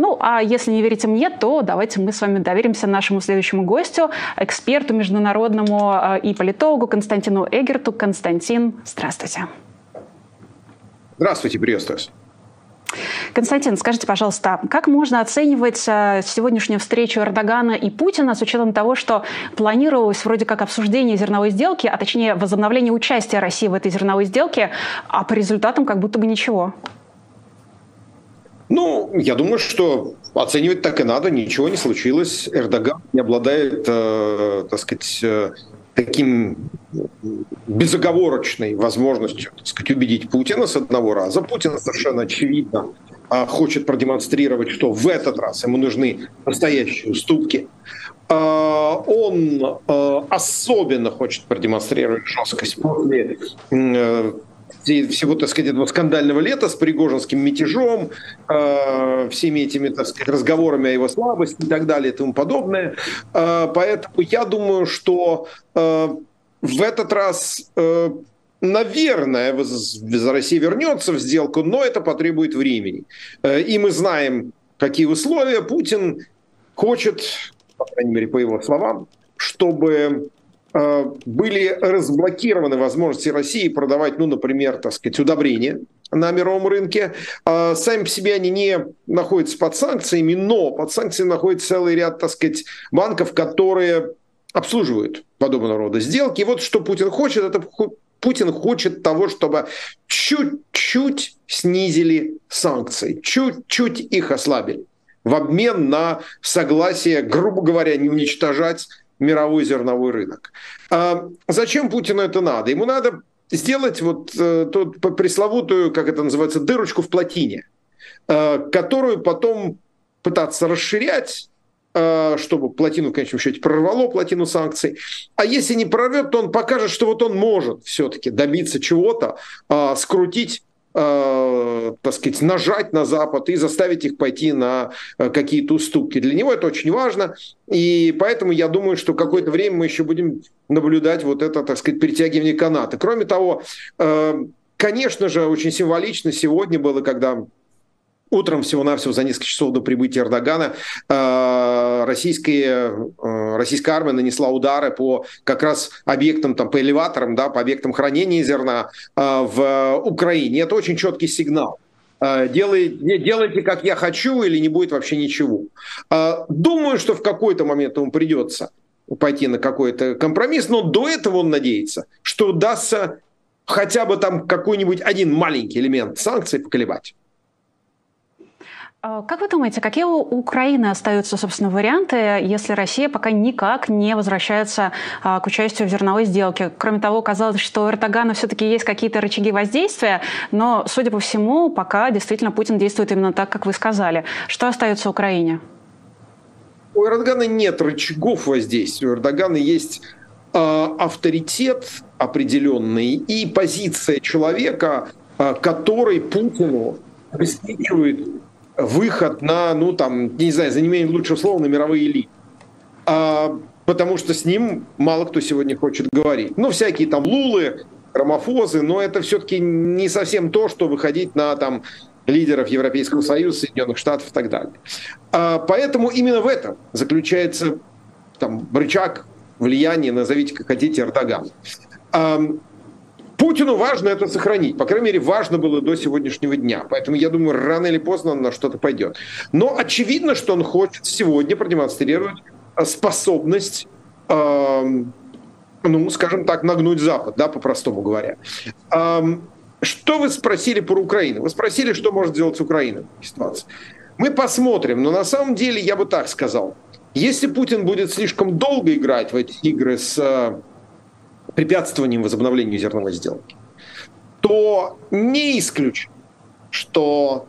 Ну, а если не верите мне, то давайте мы с вами доверимся нашему следующему гостю, эксперту международному и политологу Константину Эггерту. Константин, здравствуйте. Здравствуйте, приветствую вас. Константин, скажите, пожалуйста, как можно оценивать сегодняшнюю встречу Эрдогана и Путина с учетом того, что планировалось вроде как обсуждение зерновой сделки, а точнее возобновление участия России в этой зерновой сделке, а по результатам как будто бы ничего? Ну, я думаю, что оценивать так и надо, ничего не случилось. Эрдоган не обладает, так сказать, таким безоговорочной возможностью, так сказать, убедить Путина с одного раза. Путин совершенно очевидно хочет продемонстрировать, что в этот раз ему нужны настоящие уступки. Он особенно хочет продемонстрировать жесткость после всего, так сказать, этого скандального лета с пригожинским мятежом, всеми этими, так сказать, разговорами о его слабости и так далее и тому подобное. Поэтому я думаю, что в этот раз, наверное, Россия вернется в сделку, но это потребует времени. И мы знаем, какие условия. Путин хочет, по крайней мере, по его словам, чтобы были разблокированы возможности России продавать, ну, например, так сказать, удобрения на мировом рынке. Сами по себе они не находятся под санкциями, но под санкциями находится целый ряд, так сказать, банков, которые обслуживают подобного рода сделки. И вот что Путин хочет, это Путин хочет того, чтобы чуть-чуть снизили санкции, чуть-чуть их ослабили в обмен на согласие, грубо говоря, не уничтожать мировой зерновой рынок. Зачем Путину это надо? Ему надо сделать вот ту пресловутую, как это называется, дырочку в плотине, которую потом пытаться расширять, чтобы плотину в конечном счете прорвало, плотину санкций. А если не прорвет, то он покажет, что вот он может все-таки добиться чего-то, скрутить, так сказать, нажать на Запад и заставить их пойти на какие-то уступки. Для него это очень важно, и поэтому я думаю, что какое-то время мы еще будем наблюдать вот это, так сказать, перетягивание каната. Кроме того, конечно же, очень символично сегодня было, когда утром всего-навсего за несколько часов до прибытия Эрдогана российская армия нанесла удары по как раз объектам, там, по элеваторам, да, по объектам хранения зерна в Украине. Это очень четкий сигнал. Делайте, как я хочу, или не будет вообще ничего. Думаю, что в какой-то момент ему придется пойти на какой-то компромисс, но до этого он надеется, что удастся хотя бы там какой-нибудь один маленький элемент санкций поколебать. Как вы думаете, какие у Украины остаются, собственно, варианты, если Россия пока никак не возвращается к участию в зерновой сделке? Кроме того, казалось, что у Эрдогана все-таки есть какие-то рычаги воздействия, но, судя по всему, пока действительно Путин действует именно так, как вы сказали. Что остается Украине? У Эрдогана нет рычагов воздействия. У Эрдогана есть авторитет определенный и позиция человека, который Путину обеспечивает выход на, ну там, не знаю, за неимением лучшего слова, на мировые элиты. Потому что с ним мало кто сегодня хочет говорить. Ну, всякие там лулы, ромафозы, но это все-таки не совсем то, что выходить на там лидеров Европейского Союза, Соединенных Штатов и так далее. Поэтому именно в этом заключается там рычаг влияния, назовите как хотите, Эрдогана. Путину важно это сохранить. По крайней мере, важно было до сегодняшнего дня. Поэтому, я думаю, рано или поздно он на что-то пойдет. Но очевидно, что он хочет сегодня продемонстрировать способность, ну, скажем так, нагнуть Запад, да, по-простому говоря. Что вы спросили про Украину? Вы спросили, что может сделать Украина в этой ситуации. Мы посмотрим, но на самом деле я бы так сказал. Если Путин будет слишком долго играть в эти игры с препятствованием возобновлению зерновой сделки, то не исключено, что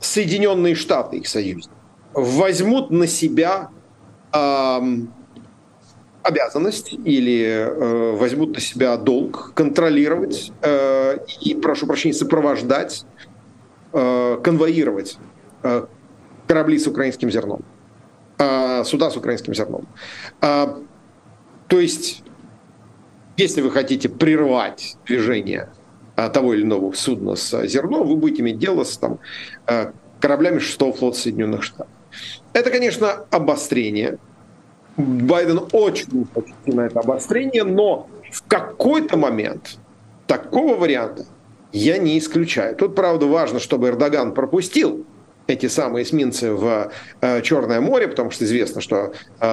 Соединенные Штаты, их союзники, возьмут на себя обязанность или возьмут на себя долг контролировать и, прошу прощения, сопровождать, конвоировать корабли с украинским зерном, суда с украинским зерном. То есть, если вы хотите прервать движение того или иного судна с зерном, вы будете иметь дело с там кораблями 6-го флота Соединенных Штатов. Это, конечно, обострение. Байден очень хочет на это обострение, но в какой-то момент такого варианта я не исключаю. Тут, правда, важно, чтобы Эрдоган пропустил эти самые эсминцы в Черное море, потому что известно, что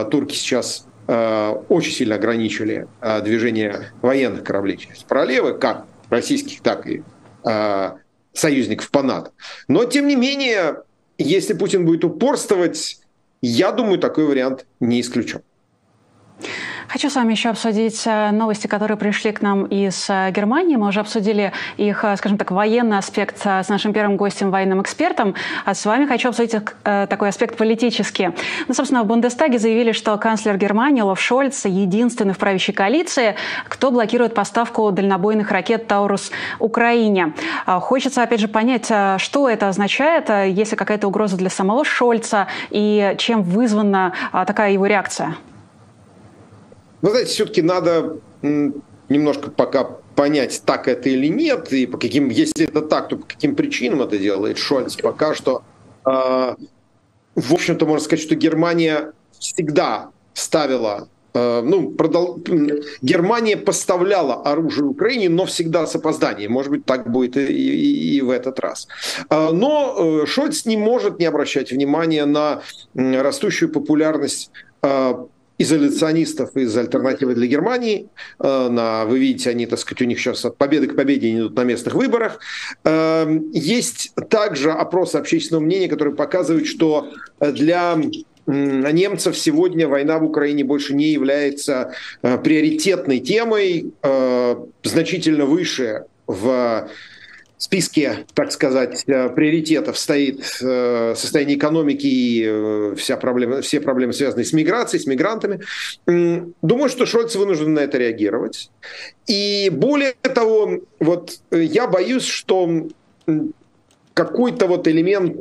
турки сейчас очень сильно ограничили движение военных кораблей через проливы, как российских, так и союзников по НАТО. Но, тем не менее, если Путин будет упорствовать, я думаю, такой вариант не исключен. Хочу с вами еще обсудить новости, которые пришли к нам из Германии. Мы уже обсудили их, скажем так, военный аспект с нашим первым гостем, военным экспертом. А с вами хочу обсудить их, такой аспект политический. Ну, собственно, в Бундестаге заявили, что канцлер Германии Лов Шольц единственный в правящей коалиции, кто блокирует поставку дальнобойных ракет «Таурус» Украине. Хочется, опять же, понять, что это означает, есть ли какая-то угроза для самого Шольца и чем вызвана такая его реакция? Вы знаете, все-таки надо немножко пока понять, так это или нет, и по каким, если это так, то по каким причинам это делает Шольц. Пока что, в общем-то, можно сказать, что Германия всегда ставила, Германия поставляла оружие Украине, но всегда с опозданием. Может быть, так будет и в этот раз. Но Шольц не может не обращать внимания на растущую популярность изоляционистов из «Альтернативы для Германии». Вы видите, они, так сказать, у них сейчас от победы к победе идут на местных выборах. Есть также опросы общественного мнения, которые показывают, что для немцев сегодня война в Украине больше не является приоритетной темой, значительно выше в списке, так сказать, приоритетов стоит состояние экономики и все проблемы, связанные с миграцией, с мигрантами. Думаю, что Шольц вынужден на это реагировать. И более того, вот я боюсь, что какой-то вот элемент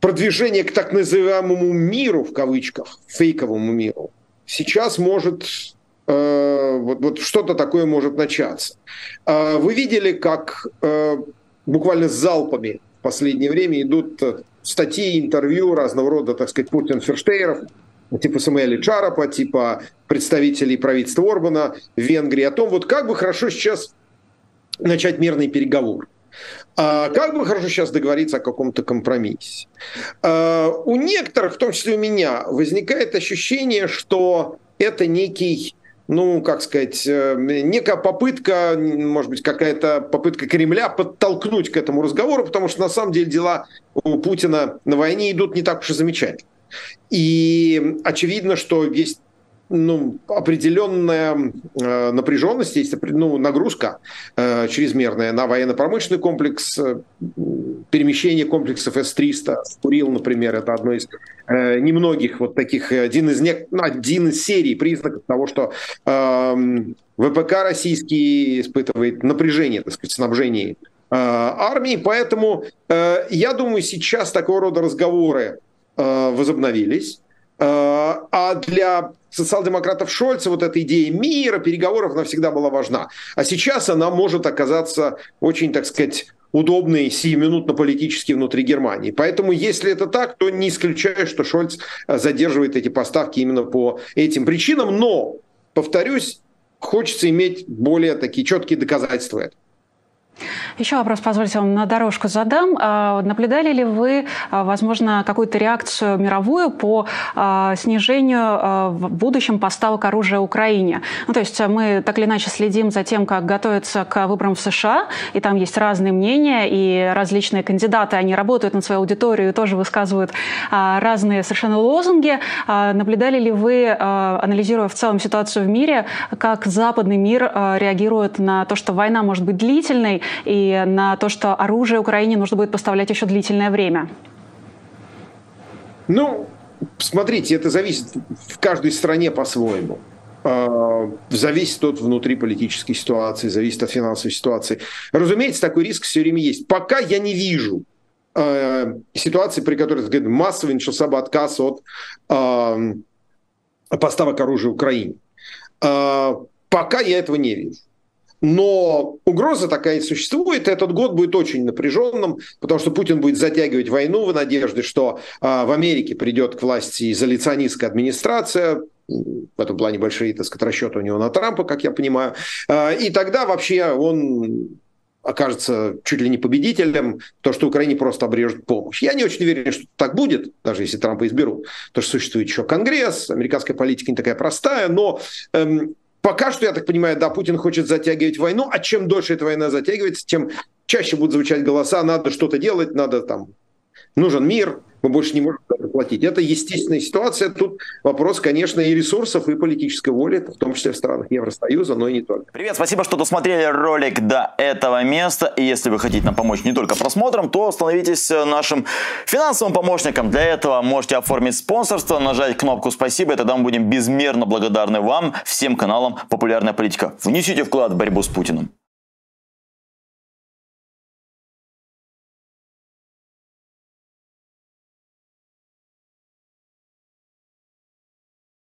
продвижения к так называемому «миру», в кавычках, фейковому миру, сейчас может... Вот что-то такое может начаться. Вы видели, как буквально с залпами в последнее время идут статьи, интервью разного рода, так сказать, Путин-ферштейеров, типа Самюэля Чарапа, типа представителей правительства Орбана в Венгрии, о том, вот как бы хорошо сейчас начать мирный переговор. Как бы хорошо сейчас договориться о каком-то компромиссе. У некоторых, в том числе у меня, возникает ощущение, что это некий... некая попытка, может быть, какая-то попытка Кремля подтолкнуть к этому разговору, потому что на самом деле дела у Путина на войне идут не так уж и замечательно. И очевидно, что есть определенная напряженность, есть нагрузка чрезмерная на военно-промышленный комплекс, перемещение комплексов С-300, Курил, например, это одно из немногих вот таких, один из серий признаков того, что ВПК российский испытывает напряжение, так сказать, снабжение армии. Поэтому я думаю, сейчас такого рода разговоры возобновились. А для социал-демократов Шольца вот эта идея мира, переговоров, она всегда была важна. А сейчас она может оказаться очень, так сказать, удобной сиюминутно политически внутри Германии. Поэтому, если это так, то не исключаю, что Шольц задерживает эти поставки именно по этим причинам. Но, повторюсь, хочется иметь более такие четкие доказательства этого. Еще вопрос, позвольте, вам на дорожку задам. Наблюдали ли вы, возможно, какую-то реакцию мировую по снижению в будущем поставок оружия Украине? Ну, то есть мы так или иначе следим за тем, как готовятся к выборам в США, и там есть разные мнения, и различные кандидаты, они работают на свою аудиторию и тоже высказывают разные совершенно лозунги. Наблюдали ли вы, анализируя в целом ситуацию в мире, как западный мир реагирует на то, что война может быть длительной, и на то, что оружие Украине нужно будет поставлять еще длительное время? Смотрите, это зависит в каждой стране по-своему. Зависит от внутриполитической ситуации, зависит от финансовой ситуации. Разумеется, такой риск все время есть. Пока я не вижу ситуации, при которой массово начался бы отказ от поставок оружия Украине. Пока я этого не вижу. Но угроза такая существует, этот год будет очень напряженным, потому что Путин будет затягивать войну в надежде, что в Америке придет к власти изоляционистская администрация, в этом плане большие, так сказать, расчеты у него на Трампа, как я понимаю, и тогда вообще он окажется чуть ли не победителем, то, что Украине просто обрежут помощь. Я не очень верю, что так будет, даже если Трампа изберут, потому что существует еще Конгресс, американская политика не такая простая, но... Пока что, я так понимаю, да, Путин хочет затягивать войну, а чем дольше эта война затягивается, тем чаще будут звучать голоса, надо что-то делать, надо там, нужен мир, мы больше не можем платить. Это естественная ситуация, тут вопрос, конечно, и ресурсов, и политической воли, в том числе в странах Евросоюза, но и не только. Привет, спасибо, что досмотрели ролик до этого места, и если вы хотите нам помочь не только просмотром, то становитесь нашим финансовым помощником. Для этого можете оформить спонсорство, нажать кнопку «Спасибо», и тогда мы будем безмерно благодарны вам, всем каналам «Популярная политика». Внесите вклад в борьбу с Путиным.